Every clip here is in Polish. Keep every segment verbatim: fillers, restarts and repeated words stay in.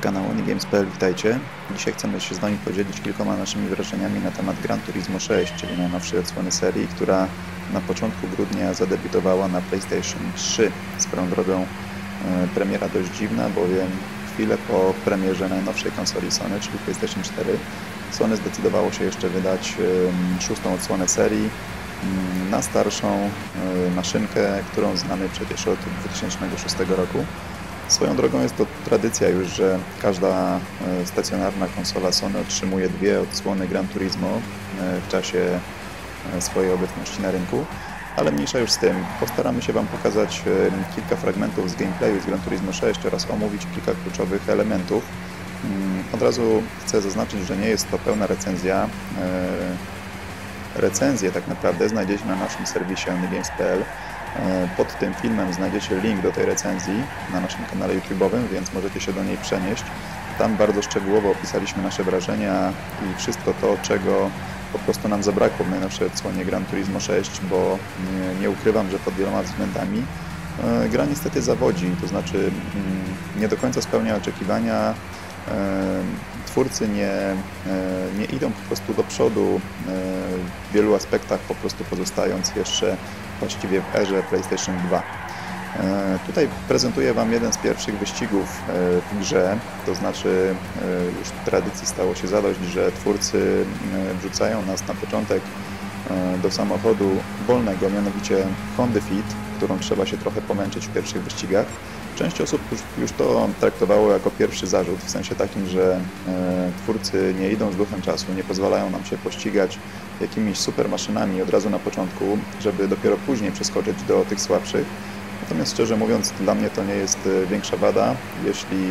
kanał OnlyGamesPL, witajcie. Dzisiaj chcemy się z Wami podzielić kilkoma naszymi wrażeniami na temat Gran Turismo sześć, czyli najnowszej odsłony serii, która na początku grudnia zadebiutowała na PlayStation trzy. Swoją drogą e, premiera dość dziwna, bowiem chwilę po premierze najnowszej konsoli Sony, czyli PlayStation cztery, Sony zdecydowało się jeszcze wydać e, szóstą odsłonę serii e, na starszą e, maszynkę, którą znamy przecież od dwa tysiące szóstego roku. Swoją drogą jest to tradycja już, że każda stacjonarna konsola Sony otrzymuje dwie odsłony Gran Turismo w czasie swojej obecności na rynku, ale mniejsza już z tym. Postaramy się Wam pokazać kilka fragmentów z gameplayu z Gran Turismo sześć oraz omówić kilka kluczowych elementów. Od razu chcę zaznaczyć, że nie jest to pełna recenzja. Recenzję tak naprawdę znajdziecie na naszym serwisie OnlyGamesPL. Pod tym filmem znajdziecie link do tej recenzji na naszym kanale YouTube'owym, więc możecie się do niej przenieść. Tam bardzo szczegółowo opisaliśmy nasze wrażenia i wszystko to, czego po prostu nam zabrakło w najnowszej odsłonie Gran Turismo sześć, bo nie, nie ukrywam, że pod wieloma względami gra niestety zawodzi, to znaczy nie do końca spełnia oczekiwania. Twórcy nie, nie idą po prostu do przodu w wielu aspektach, po prostu pozostając jeszcze właściwie w erze PlayStation dwa. Tutaj prezentuję Wam jeden z pierwszych wyścigów w grze, to znaczy już w tradycji stało się zadość, że twórcy wrzucają nas na początek do samochodu wolnego, mianowicie Hondy Fit, którą trzeba się trochę pomęczyć w pierwszych wyścigach. Część osób już, już to traktowało jako pierwszy zarzut, w sensie takim, że twórcy nie idą z duchem czasu, nie pozwalają nam się pościgać jakimiś super maszynami od razu na początku, żeby dopiero później przeskoczyć do tych słabszych. Natomiast szczerze mówiąc, dla mnie to nie jest większa wada, jeśli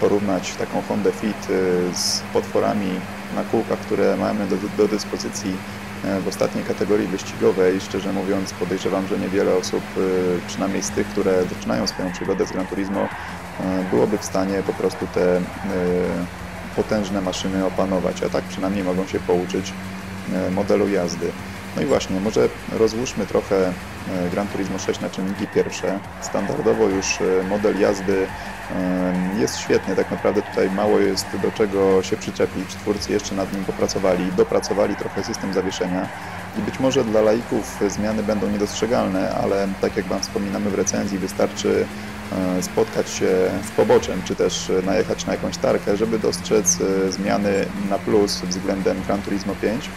porównać taką Hondę Fit z potworami na kółkach, które mamy do, do dyspozycji w ostatniej kategorii wyścigowej. Szczerze mówiąc, podejrzewam, że niewiele osób, przynajmniej z tych, które zaczynają swoją przygodę z Gran Turismo, byłoby w stanie po prostu te potężne maszyny opanować, a tak przynajmniej mogą się pouczyć modelu jazdy. No i właśnie, może rozłóżmy trochę Gran Turismo sześć na czynniki pierwsze. Standardowo już model jazdy jest świetny, tak naprawdę tutaj mało jest do czego się przyczepić. Twórcy jeszcze nad nim popracowali, dopracowali trochę system zawieszenia i być może dla laików zmiany będą niedostrzegalne, ale tak jak Wam wspominamy w recenzji, wystarczy spotkać się z poboczem, czy też najechać na jakąś tarkę, żeby dostrzec zmiany na plus względem Gran Turismo pięć.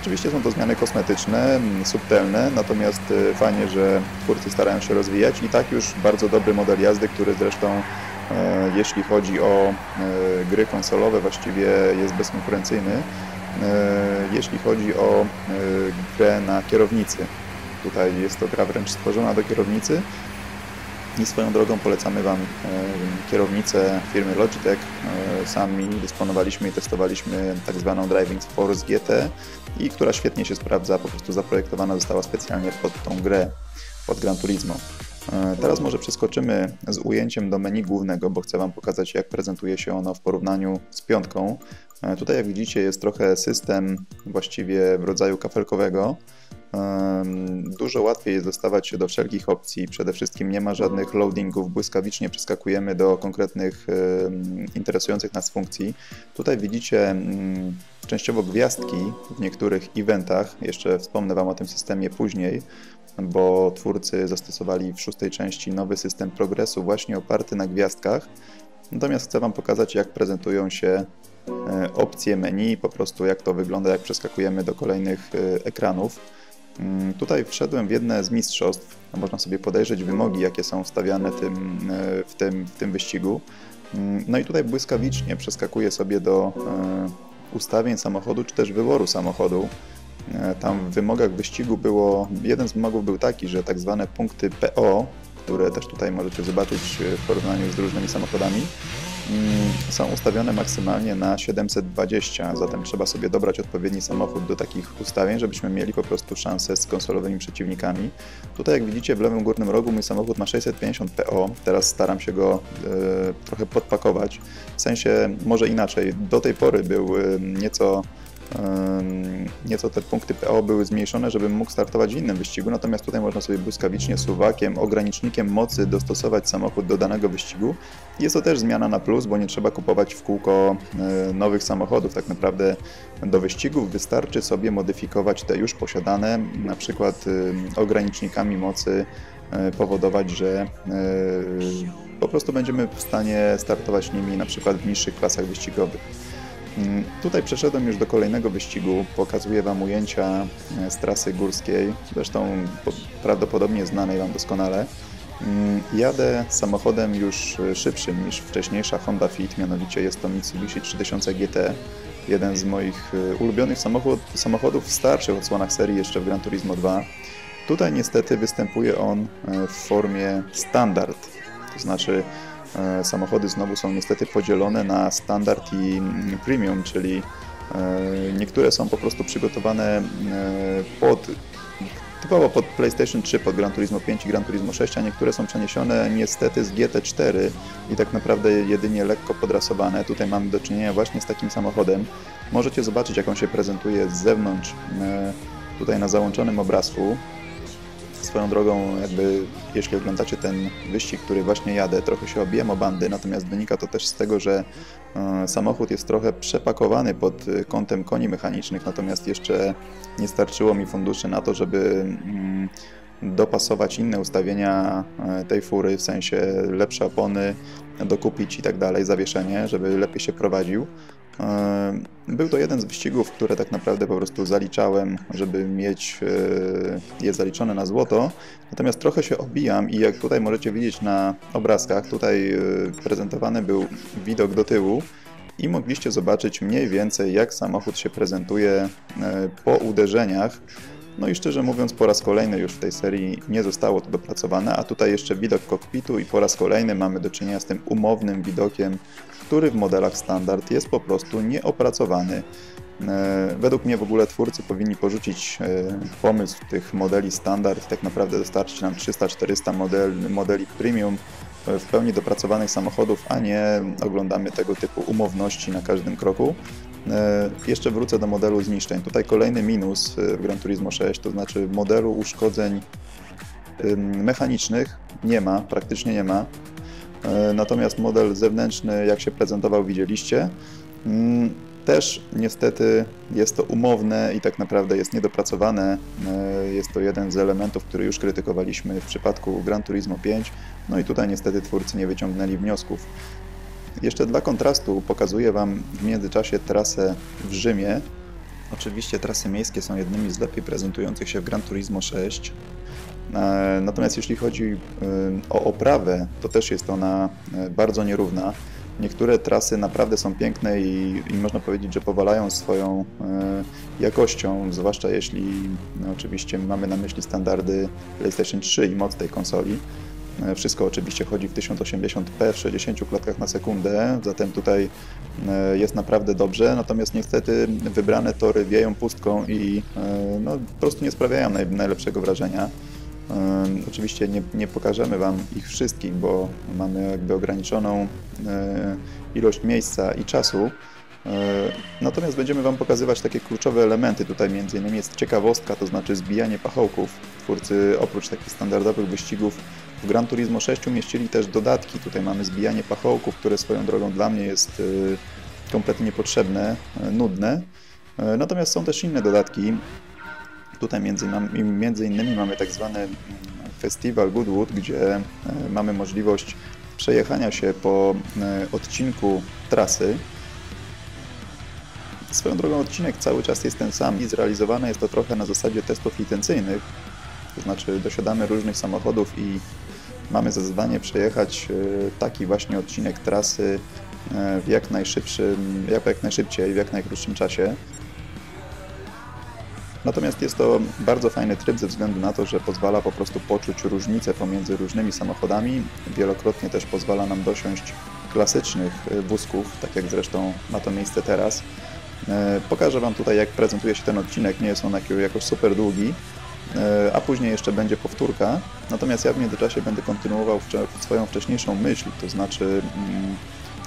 Oczywiście są to zmiany kosmetyczne, subtelne, natomiast fajnie, że twórcy starają się rozwijać i tak już bardzo dobry model jazdy, który zresztą jeśli chodzi o gry konsolowe właściwie jest bezkonkurencyjny, jeśli chodzi o grę na kierownicy. Tutaj jest to gra wręcz stworzona do kierownicy i swoją drogą polecamy Wam kierownicę firmy Logitech. Sami dysponowaliśmy i testowaliśmy tak zwaną Driving Force G T, i która świetnie się sprawdza, po prostu zaprojektowana została specjalnie pod tą grę, pod Gran Turismo. Teraz może przeskoczymy z ujęciem do menu głównego, bo chcę Wam pokazać, jak prezentuje się ono w porównaniu z piątką. Tutaj, jak widzicie, jest trochę system właściwie w rodzaju kafelkowego. Dużo łatwiej jest dostawać się do wszelkich opcji, przede wszystkim nie ma żadnych loadingów, błyskawicznie przeskakujemy do konkretnych interesujących nas funkcji. Tutaj widzicie częściowo gwiazdki w niektórych eventach, jeszcze wspomnę Wam o tym systemie później, bo twórcy zastosowali w szóstej części nowy system progresu właśnie oparty na gwiazdkach. Natomiast chcę Wam pokazać, jak prezentują się opcje menu, po prostu jak to wygląda, jak przeskakujemy do kolejnych ekranów. Tutaj wszedłem w jedne z mistrzostw, można sobie podejrzeć wymogi, jakie są stawiane tym, w, tym, w tym wyścigu. No i tutaj błyskawicznie przeskakuję sobie do ustawień samochodu, czy też wyboru samochodu. Tam w wymogach wyścigu było, jeden z wymogów był taki, że tak zwane punkty P O, które też tutaj możecie zobaczyć w porównaniu z różnymi samochodami, są ustawione maksymalnie na siedemset dwadzieścia, zatem trzeba sobie dobrać odpowiedni samochód do takich ustawień, żebyśmy mieli po prostu szansę z konsolowymi przeciwnikami. Tutaj, jak widzicie, w lewym górnym rogu mój samochód ma sześćset pięćdziesiąt P O, teraz staram się go y, trochę podpakować, w sensie może inaczej, do tej pory był y, nieco nieco te punkty P O były zmniejszone, żebym mógł startować w innym wyścigu, natomiast tutaj można sobie błyskawicznie suwakiem, ogranicznikiem mocy dostosować samochód do danego wyścigu. Jest to też zmiana na plus, bo nie trzeba kupować w kółko nowych samochodów tak naprawdę do wyścigów, wystarczy sobie modyfikować te już posiadane, na przykład ogranicznikami mocy powodować, że po prostu będziemy w stanie startować nimi na przykład w niższych klasach wyścigowych. Tutaj przeszedłem już do kolejnego wyścigu, pokazuję Wam ujęcia z trasy górskiej, zresztą prawdopodobnie znanej Wam doskonale. Jadę samochodem już szybszym niż wcześniejsza Honda Fit, mianowicie jest to Mitsubishi trzy tysiące G T, jeden z moich ulubionych samochod, samochodów w starszych odsłonach serii jeszcze w Gran Turismo dwa. Tutaj niestety występuje on w formie standard, to znaczy samochody znowu są niestety podzielone na standard i premium, czyli niektóre są po prostu przygotowane pod, typowo pod PlayStation trzy, pod Gran Turismo pięć i Gran Turismo sześć, a niektóre są przeniesione niestety z G T cztery i tak naprawdę jedynie lekko podrasowane. Tutaj mamy do czynienia właśnie z takim samochodem. Możecie zobaczyć, jak on się prezentuje z zewnątrz tutaj na załączonym obrazku. Swoją drogą, jakby jeśli oglądacie ten wyścig, który właśnie jadę, trochę się obijam o bandy, natomiast wynika to też z tego, że samochód jest trochę przepakowany pod kątem koni mechanicznych, natomiast jeszcze nie starczyło mi funduszy na to, żeby dopasować inne ustawienia tej fury, w sensie lepsze opony, dokupić i tak dalej, zawieszenie, żeby lepiej się prowadził. Był to jeden z wyścigów, które tak naprawdę po prostu zaliczałem, żeby mieć je zaliczone na złoto. Natomiast trochę się obijam i jak tutaj możecie widzieć na obrazkach, tutaj prezentowany był widok do tyłu i mogliście zobaczyć mniej więcej, jak samochód się prezentuje po uderzeniach. No i szczerze mówiąc, po raz kolejny już w tej serii nie zostało to dopracowane, a tutaj jeszcze widok kokpitu i po raz kolejny mamy do czynienia z tym umownym widokiem, który w modelach standard jest po prostu nieopracowany. Według mnie w ogóle twórcy powinni porzucić pomysł tych modeli standard i tak naprawdę dostarczyć nam trzysta czterysta model, modeli premium w pełni dopracowanych samochodów, a nie oglądamy tego typu umowności na każdym kroku. Jeszcze wrócę do modelu zniszczeń. Tutaj kolejny minus w Gran Turismo sześć, to znaczy modelu uszkodzeń mechanicznych nie ma, praktycznie nie ma. Natomiast model zewnętrzny, jak się prezentował, widzieliście. Też niestety jest to umowne i tak naprawdę jest niedopracowane. Jest to jeden z elementów, który już krytykowaliśmy w przypadku Gran Turismo pięć. No i tutaj niestety twórcy nie wyciągnęli wniosków. Jeszcze dla kontrastu pokazuję Wam w międzyczasie trasę w Rzymie. Oczywiście trasy miejskie są jednymi z lepiej prezentujących się w Gran Turismo sześć. Natomiast jeśli chodzi o oprawę, to też jest ona bardzo nierówna. Niektóre trasy naprawdę są piękne i, i można powiedzieć, że powalają swoją jakością, zwłaszcza jeśli no oczywiście mamy na myśli standardy PlayStation trzy i moc tej konsoli. Wszystko oczywiście chodzi w tysiąc osiemdziesiąt p, w sześćdziesięciu klatkach na sekundę, zatem tutaj jest naprawdę dobrze, natomiast niestety wybrane tory wieją pustką i no, po prostu nie sprawiają naj, najlepszego wrażenia. Oczywiście nie, nie pokażemy Wam ich wszystkich, bo mamy jakby ograniczoną ilość miejsca i czasu. Natomiast będziemy Wam pokazywać takie kluczowe elementy. Tutaj między innymi jest ciekawostka, to znaczy zbijanie pachołków. Twórcy oprócz takich standardowych wyścigów w Gran Turismo sześć umieścili też dodatki. Tutaj mamy zbijanie pachołków, które swoją drogą dla mnie jest kompletnie niepotrzebne, nudne. Natomiast są też inne dodatki. Tutaj między innymi, między innymi mamy tak zwany festiwal Goodwood, gdzie mamy możliwość przejechania się po odcinku trasy. Swoją drogą odcinek cały czas jest ten sam i zrealizowane jest to trochę na zasadzie testów licencyjnych. To znaczy dosiadamy różnych samochodów i mamy za zadanie przejechać taki właśnie odcinek trasy w jak najszybszym, jak najszybciej, w jak najkrótszym czasie. Natomiast jest to bardzo fajny tryb ze względu na to, że pozwala po prostu poczuć różnicę pomiędzy różnymi samochodami. Wielokrotnie też pozwala nam dosiąść klasycznych wózków, tak jak zresztą ma to miejsce teraz. Pokażę Wam tutaj, jak prezentuje się ten odcinek, nie jest on jakoś super długi, a później jeszcze będzie powtórka. Natomiast ja w międzyczasie będę kontynuował swoją wcześniejszą myśl, to znaczy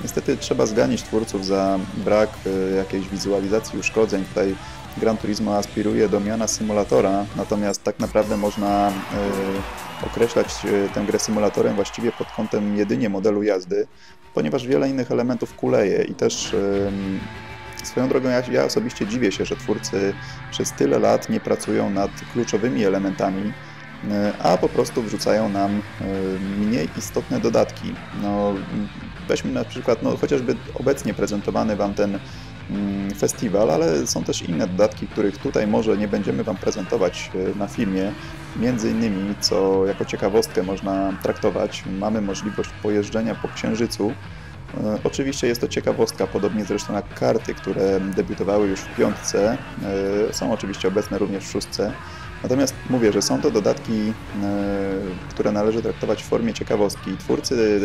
Niestety trzeba zganić twórców za brak jakiejś wizualizacji uszkodzeń. Tutaj Gran Turismo aspiruje do miana symulatora, natomiast tak naprawdę można y, określać tę grę symulatorem właściwie pod kątem jedynie modelu jazdy, ponieważ wiele innych elementów kuleje i też y, swoją drogą ja, ja osobiście dziwię się, że twórcy przez tyle lat nie pracują nad kluczowymi elementami, a po prostu wrzucają nam mniej istotne dodatki. No, weźmy na przykład no, chociażby obecnie prezentowany Wam ten festiwal, ale są też inne dodatki, których tutaj może nie będziemy Wam prezentować na filmie. Między innymi, co jako ciekawostkę można traktować, mamy możliwość pojeżdżenia po Księżycu. Oczywiście jest to ciekawostka, podobnie zresztą jak karty, które debiutowały już w piątce, są oczywiście obecne również w szóstce. Natomiast mówię, że są to dodatki, które należy traktować w formie ciekawostki. Twórcy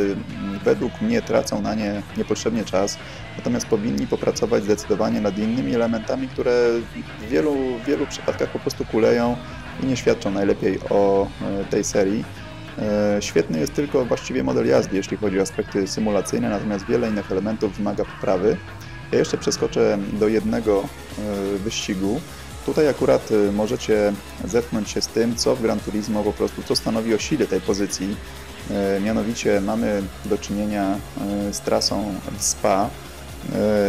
według mnie tracą na nie niepotrzebnie czas, natomiast powinni popracować zdecydowanie nad innymi elementami, które w wielu, w wielu przypadkach po prostu kuleją i nie świadczą najlepiej o tej serii. Świetny jest tylko właściwie model jazdy, jeśli chodzi o aspekty symulacyjne, natomiast wiele innych elementów wymaga poprawy. Ja jeszcze przeskoczę do jednego wyścigu. Tutaj akurat możecie zetknąć się z tym, co w Gran Turismo po prostu, co stanowi o sile tej pozycji. Mianowicie mamy do czynienia z trasą Spa.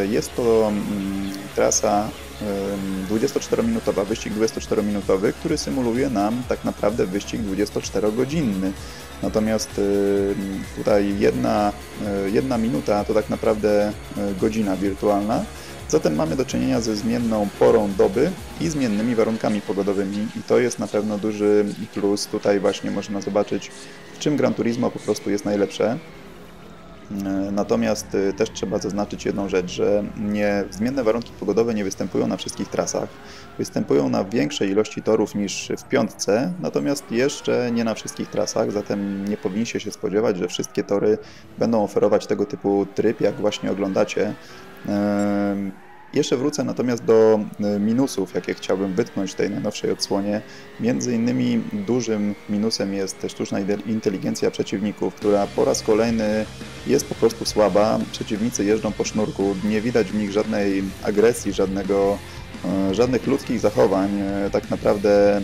Jest to trasa dwudziestoczterominutowa, wyścig dwudziestoczterominutowy, który symuluje nam tak naprawdę wyścig dwudziestoczterogodzinny. Natomiast tutaj jedna, jedna minuta to tak naprawdę godzina wirtualna. Zatem mamy do czynienia ze zmienną porą doby i zmiennymi warunkami pogodowymi i to jest na pewno duży plus. Tutaj właśnie można zobaczyć, w czym Gran Turismo po prostu jest najlepsze. Natomiast też trzeba zaznaczyć jedną rzecz, że nie, zmienne warunki pogodowe nie występują na wszystkich trasach. Występują na większej ilości torów niż w piątce, natomiast jeszcze nie na wszystkich trasach, zatem nie powinniście się spodziewać, że wszystkie tory będą oferować tego typu tryb, jak właśnie oglądacie. Jeszcze wrócę natomiast do minusów, jakie chciałbym wytknąć w tej najnowszej odsłonie. Między innymi dużym minusem jest sztuczna inteligencja przeciwników, która po raz kolejny jest po prostu słaba. Przeciwnicy jeżdżą po sznurku, nie widać w nich żadnej agresji, żadnego, żadnych ludzkich zachowań. Tak naprawdę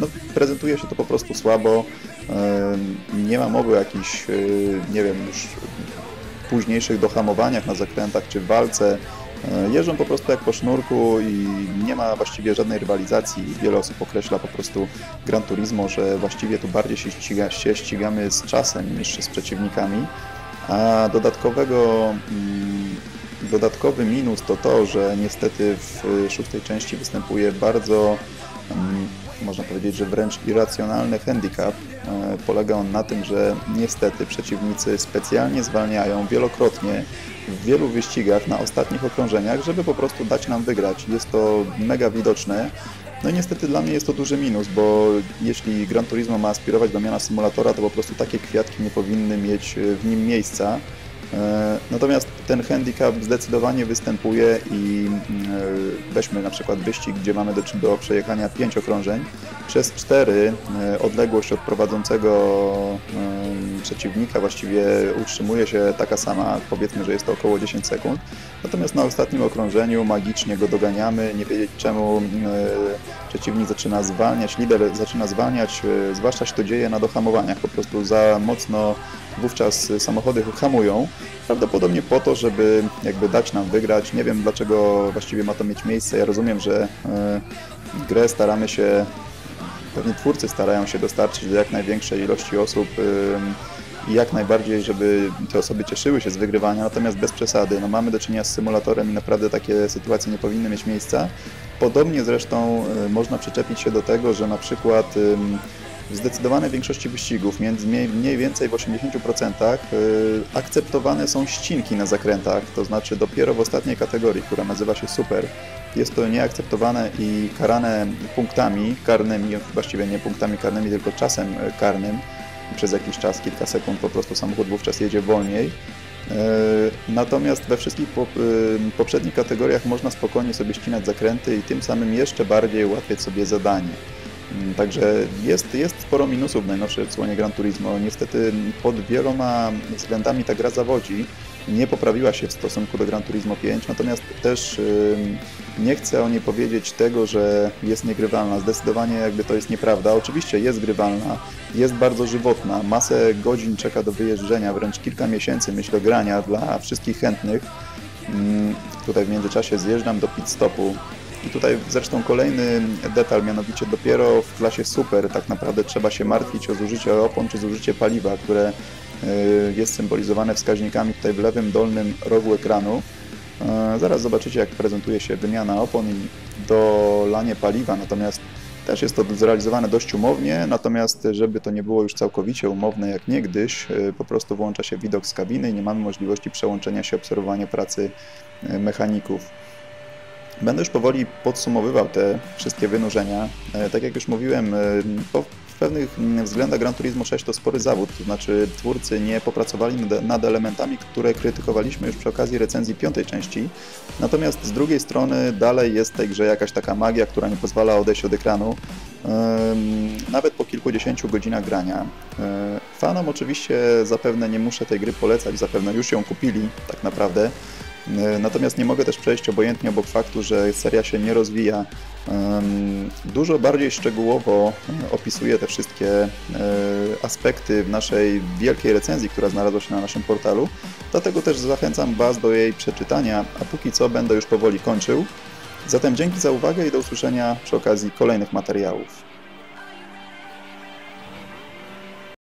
no, prezentuje się to po prostu słabo. Nie ma mowy o jakichś, nie wiem, już późniejszych dohamowaniach na zakrętach czy w walce. Jeżdżą po prostu jak po sznurku i nie ma właściwie żadnej rywalizacji. Wiele osób określa po prostu Gran Turismo, że właściwie tu bardziej się, ściga, się ścigamy z czasem niż z przeciwnikami. A dodatkowego, dodatkowy minus to to, że niestety w szóstej części występuje bardzo, można powiedzieć, że wręcz irracjonalny handicap. Polega on na tym, że niestety przeciwnicy specjalnie zwalniają wielokrotnie w wielu wyścigach na ostatnich okrążeniach, żeby po prostu dać nam wygrać. Jest to mega widoczne. No i niestety dla mnie jest to duży minus, bo jeśli Gran Turismo ma aspirować do miana symulatora, to po prostu takie kwiatki nie powinny mieć w nim miejsca. Natomiast ten handicap zdecydowanie występuje i weźmy na przykład wyścig, gdzie mamy do, do przejechania pięć okrążeń. Przez cztery odległość od prowadzącego przeciwnika właściwie utrzymuje się taka sama, powiedzmy, że jest to około dziesięć sekund. Natomiast na ostatnim okrążeniu magicznie go doganiamy, nie wiedzieć czemu przeciwnik zaczyna zwalniać, lider zaczyna zwalniać, zwłaszcza się to dzieje na dohamowaniach, po prostu za mocno wówczas samochody hamują, prawdopodobnie po to, żeby jakby dać nam wygrać. Nie wiem, dlaczego właściwie ma to mieć miejsce. Ja rozumiem, że y, grę staramy się, pewnie twórcy starają się dostarczyć do jak największej ilości osób i y, jak najbardziej, żeby te osoby cieszyły się z wygrywania, natomiast bez przesady. No, mamy do czynienia z symulatorem i naprawdę takie sytuacje nie powinny mieć miejsca. Podobnie zresztą y, można przyczepić się do tego, że na przykład y, w zdecydowanej większości wyścigów, między mniej więcej w osiemdziesięciu procentach, akceptowane są ścinki na zakrętach, to znaczy dopiero w ostatniej kategorii, która nazywa się Super, jest to nieakceptowane i karane punktami karnymi, właściwie nie punktami karnymi, tylko czasem karnym, przez jakiś czas, kilka sekund po prostu samochód wówczas jedzie wolniej. Natomiast we wszystkich poprzednich kategoriach można spokojnie sobie ścinać zakręty i tym samym jeszcze bardziej ułatwiać sobie zadanie. Także jest, jest sporo minusów w najnowszej odsłonie Gran Turismo. Niestety pod wieloma względami ta gra zawodzi. Nie poprawiła się w stosunku do Gran Turismo pięć, natomiast też yy, nie chcę o niej powiedzieć tego, że jest niegrywalna. Zdecydowanie jakby to jest nieprawda. Oczywiście jest grywalna, jest bardzo żywotna, masę godzin czeka do wyjeżdżenia, wręcz kilka miesięcy, myślę, grania dla wszystkich chętnych. Yy, tutaj w międzyczasie zjeżdżam do pit stopu. I tutaj zresztą kolejny detal, mianowicie dopiero w klasie super tak naprawdę trzeba się martwić o zużycie opon czy zużycie paliwa, które jest symbolizowane wskaźnikami tutaj w lewym dolnym rogu ekranu. Zaraz zobaczycie, jak prezentuje się wymiana opon i dolanie paliwa, natomiast też jest to zrealizowane dość umownie, natomiast żeby to nie było już całkowicie umowne jak niegdyś, po prostu włącza się widok z kabiny i nie mamy możliwości przełączenia się, obserwowania pracy mechaników. Będę już powoli podsumowywał te wszystkie wynurzenia. Tak jak już mówiłem, w pewnych względach Gran Turismo sześć to spory zawód, to znaczy twórcy nie popracowali nad elementami, które krytykowaliśmy już przy okazji recenzji piątej części. Natomiast z drugiej strony dalej jest w tej grze jakaś taka magia, która nie pozwala odejść od ekranu, nawet po kilkudziesięciu godzinach grania. Fanom oczywiście zapewne nie muszę tej gry polecać, zapewne już ją kupili tak naprawdę. Natomiast nie mogę też przejść obojętnie obok faktu, że seria się nie rozwija. Dużo bardziej szczegółowo opisuję te wszystkie aspekty w naszej wielkiej recenzji, która znalazła się na naszym portalu. Dlatego też zachęcam Was do jej przeczytania, a póki co będę już powoli kończył. Zatem dzięki za uwagę i do usłyszenia przy okazji kolejnych materiałów.